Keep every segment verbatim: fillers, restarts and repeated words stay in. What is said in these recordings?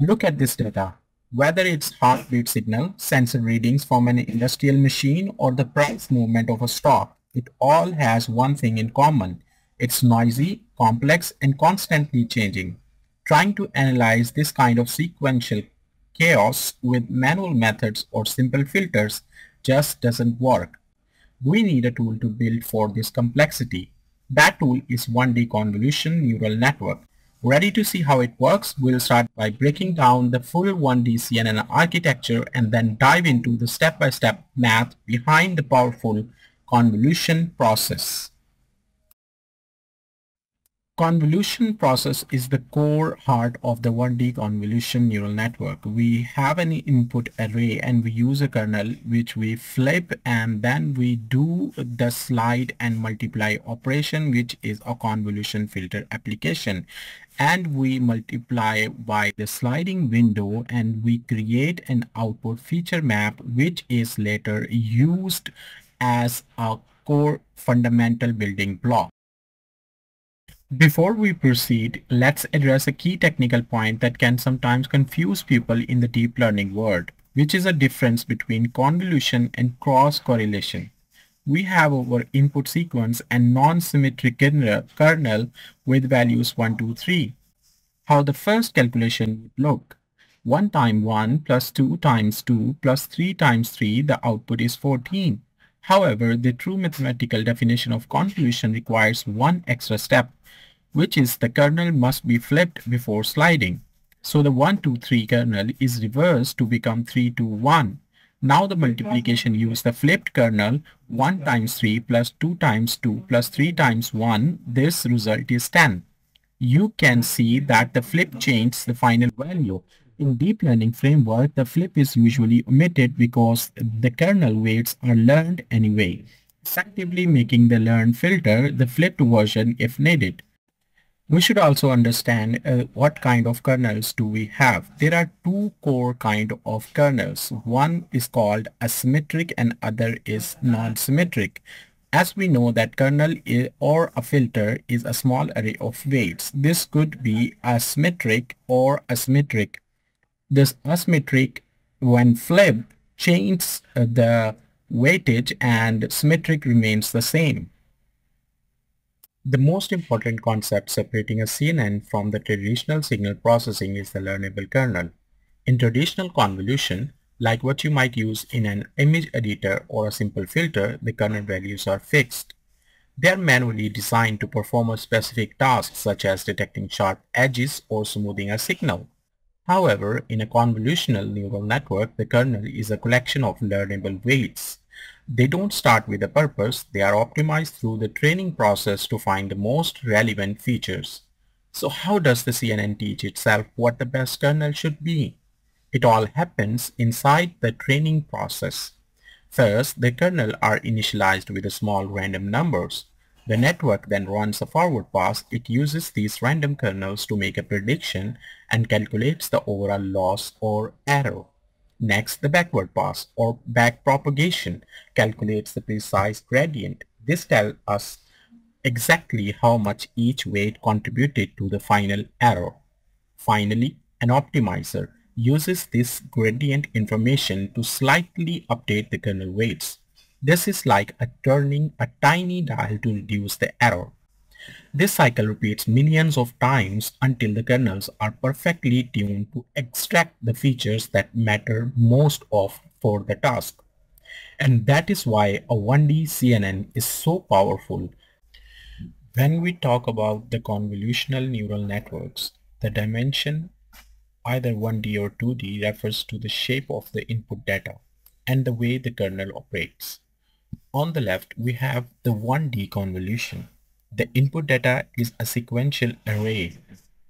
Look at this data, whether it's heartbeat signal, sensor readings from an industrial machine, or the price movement of a stock. It all has one thing in common. It's noisy, complex, and constantly changing. Trying to analyze this kind of sequential chaos with manual methods or simple filters just doesn't work. We need a tool to build for this complexity. That tool is one D convolution neural network. Ready to see how it works? We'll start by breaking down the full one D C N N architecture and then dive into the step-by-step math behind the powerful convolution process. Convolution process is the core heart of the one D convolution neural network. We have an input array and we use a kernel which we flip, and then we do the slide and multiply operation, which is a convolution filter application. And we multiply by the sliding window and we create an output feature map, which is later used as a core fundamental building block. Before we proceed, let's address a key technical point that can sometimes confuse people in the deep learning world, which is a difference between convolution and cross-correlation. We have our input sequence and non-symmetric kernel with values one, two, three. How the first calculation would look. one times one plus two times two plus three times three, the output is fourteen. However, the true mathematical definition of convolution requires one extra step, which is the kernel must be flipped before sliding. So the one, two, three kernel is reversed to become three, two, one. Now the multiplication uses the flipped kernel, one times three plus two times two plus three times one. This result is ten. You can see that the flip changes the final value. In deep learning framework, the flip is usually omitted because the kernel weights are learned anyway, effectively making the learn filter the flipped version if needed. We should also understand uh, what kind of kernels do we have. There are two core kind of kernels. One is called asymmetric and other is non-symmetric. As we know that kernel is, or a filter is a small array of weights. This could be asymmetric or asymmetric. This asymmetric, when flipped, changes the weightage and symmetric remains the same. The most important concept separating a C N N from the traditional signal processing is the learnable kernel. In traditional convolution, like what you might use in an image editor or a simple filter, the kernel values are fixed. They are manually designed to perform a specific task, such as detecting sharp edges or smoothing a signal. However, in a convolutional neural network, the kernel is a collection of learnable weights. They don't start with a purpose, they are optimized through the training process to find the most relevant features. So how does the C N N teach itself what the best kernel should be? It all happens inside the training process. First, the kernel are initialized with small random numbers. The network then runs a forward pass. It uses these random kernels to make a prediction and calculates the overall loss or error. Next, the backward pass or backpropagation calculates the precise gradient. This tells us exactly how much each weight contributed to the final error. Finally, an optimizer uses this gradient information to slightly update the kernel weights. This is like a turning a tiny dial to reduce the error. This cycle repeats millions of times until the kernels are perfectly tuned to extract the features that matter most of for the task. And that is why a one D C N N is so powerful. When we talk about the convolutional neural networks, the dimension, either one D or two D, refers to the shape of the input data and the way the kernel operates. On the left, we have the one D convolution. The input data is a sequential array,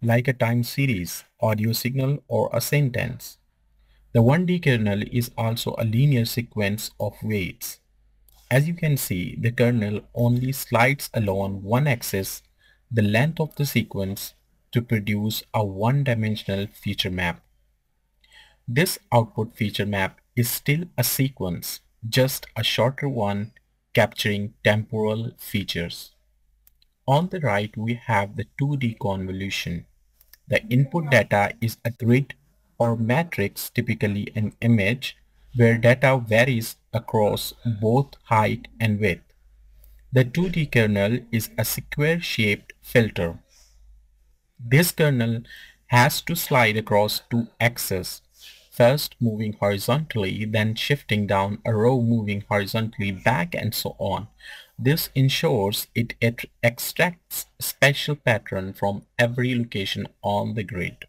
like a time series, audio signal, or a sentence. The one D kernel is also a linear sequence of weights. As you can see, the kernel only slides along one axis, the length of the sequence, to produce a one-dimensional feature map. This output feature map is still a sequence, just a shorter one capturing temporal features. On the right, we have the two D convolution. The input data is a grid or matrix, typically an image, where data varies across both height and width. The two D kernel is a square-shaped filter. This kernel has to slide across two axes, first moving horizontally, then shifting down a row, moving horizontally back, and so on. This ensures it, it extracts spatial pattern from every location on the grid.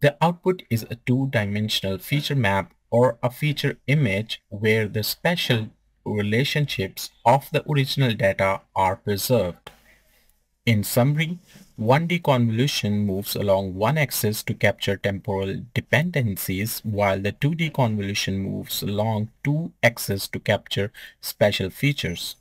The output is a two-dimensional feature map or a feature image where the spatial relationships of the original data are preserved. In summary, one D convolution moves along one axis to capture temporal dependencies, while the two D convolution moves along two axes to capture spatial features.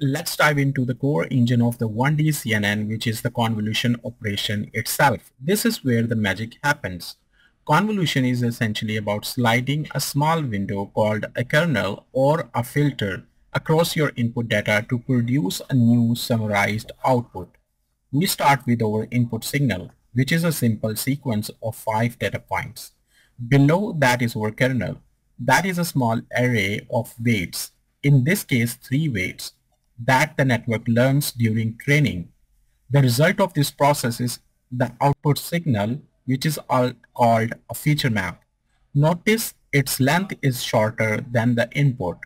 Let's dive into the core engine of the one D C N N, which is the convolution operation itself. This is where the magic happens. Convolution is essentially about sliding a small window called a kernel or a filter across your input data to produce a new summarized output. We start with our input signal, which is a simple sequence of five data points. Below that is our kernel. That is a small array of weights, in this case three weights, that the network learns during training. The result of this process is the output signal, which is called a feature map. Notice its length is shorter than the input,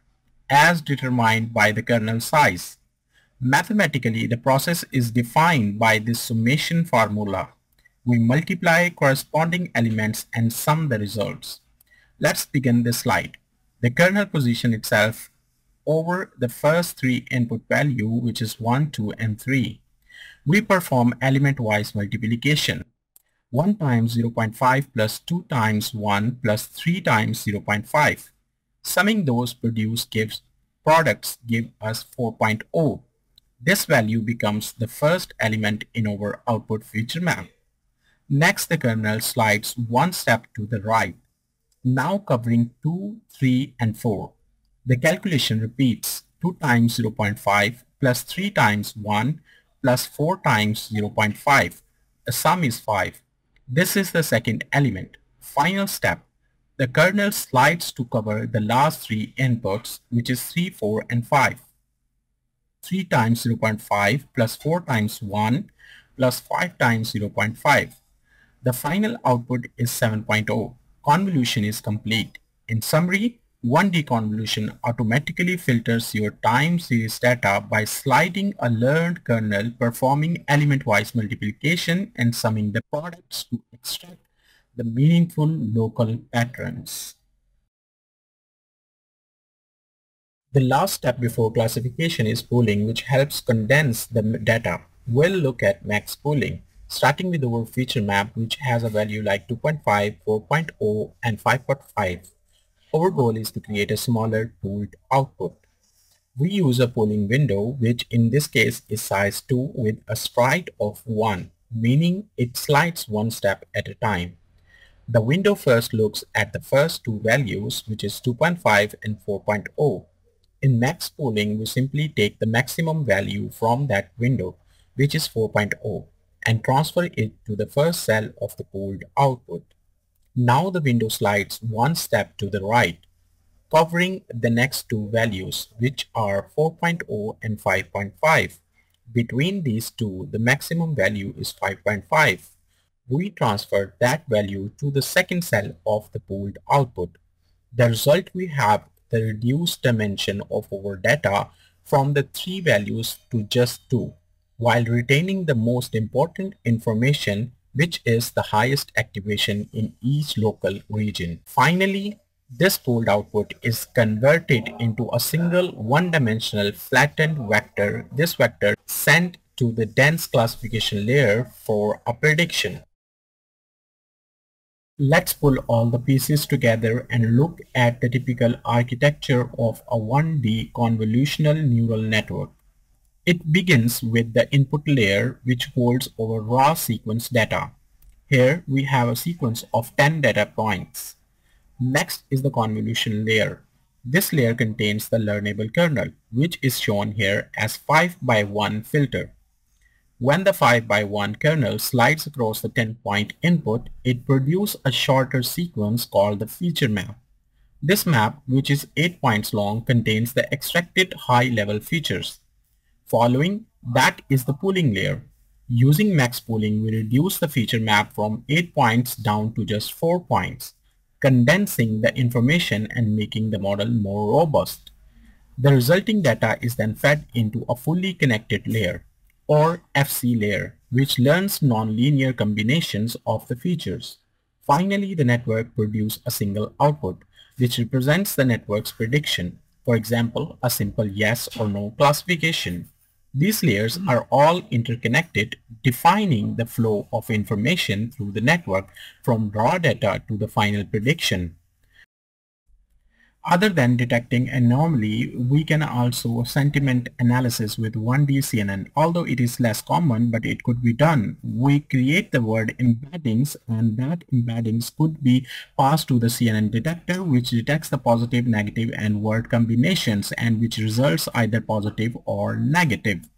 as determined by the kernel size. Mathematically, the process is defined by this summation formula. We multiply corresponding elements and sum the results. Let's begin this slide. The kernel positions itself over the first three input values, which is one, two, and three. We perform element-wise multiplication. one times zero point five plus two times one plus three times zero point five. Summing those produced gives products give us four point zero. This value becomes the first element in our output feature map. Next, the kernel slides one step to the right, now covering two, three, and four. The calculation repeats. Two times zero point five plus three times one plus four times zero point five. The sum is five. This is the second element. Final step. The kernel slides to cover the last three inputs, which is three, four, and five. three times zero point five plus four times one plus five times zero point five. The final output is seven point zero. Convolution is complete. In summary, one D convolution automatically filters your time series data by sliding a learned kernel, performing element-wise multiplication, and summing the products to extract the meaningful local patterns. The last step before classification is pooling, which helps condense the data. We'll look at max pooling, starting with our feature map, which has a value like two point five, four point zero, and five point five. Our goal is to create a smaller pooled output. We use a pooling window, which in this case is size two with a stride of one, meaning it slides one step at a time. The window first looks at the first two values, which is two point five and four point zero. In max pooling, we simply take the maximum value from that window, which is four point zero, and transfer it to the first cell of the pooled output. Now the window slides one step to the right, covering the next two values, which are four point zero and five point five. Between these two, the maximum value is five point five. We transfer that value to the second cell of the pooled output. The result we have the reduced dimension of our data from the three values to just two, while retaining the most important information, which is the highest activation in each local region. Finally, this pooled output is converted into a single one-dimensional flattened vector. This vector is sent to the dense classification layer for a prediction. Let's pull all the pieces together and look at the typical architecture of a one D convolutional neural network. It begins with the input layer, which holds our raw sequence data. Here we have a sequence of ten data points. Next is the convolution layer. This layer contains the learnable kernel, which is shown here as five by one filter. When the five by one kernel slides across the ten point input, it produces a shorter sequence called the feature map. This map, which is eight points long, contains the extracted high-level features. Following that is the pooling layer. Using max pooling, we reduce the feature map from eight points down to just four points, condensing the information and making the model more robust. The resulting data is then fed into a fully connected layer, or F C layer, which learns nonlinear combinations of the features. Finally, the network produces a single output, which represents the network's prediction, for example, a simple yes or no classification. These layers are all interconnected, defining the flow of information through the network from raw data to the final prediction. Other than detecting anomaly, we can also sentiment analysis with one D C N N. Although it is less common, but it could be done. We create the word embeddings, and that embeddings could be passed to the C N N detector, which detects the positive, negative, and word combinations, and which results either positive or negative.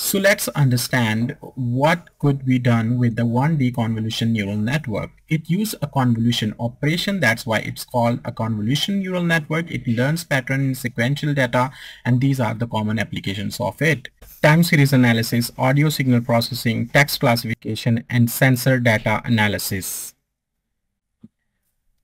So let's understand what could be done with the one D convolution neural network. It uses a convolution operation, that's why it's called a convolution neural network. It learns pattern in sequential data, and these are the common applications of it. Time series analysis, audio signal processing, text classification, and sensor data analysis.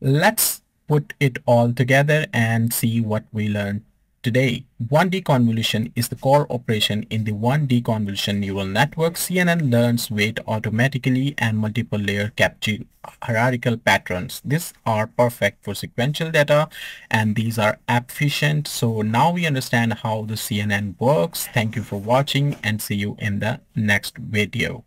Let's put it all together and see what we learned. Today, one D convolution is the core operation in the one D convolution neural network. C N N learns weight automatically and multiple layer capture hierarchical patterns. These are perfect for sequential data, and these are efficient. So now we understand how the C N N works. Thank you for watching, and see you in the next video.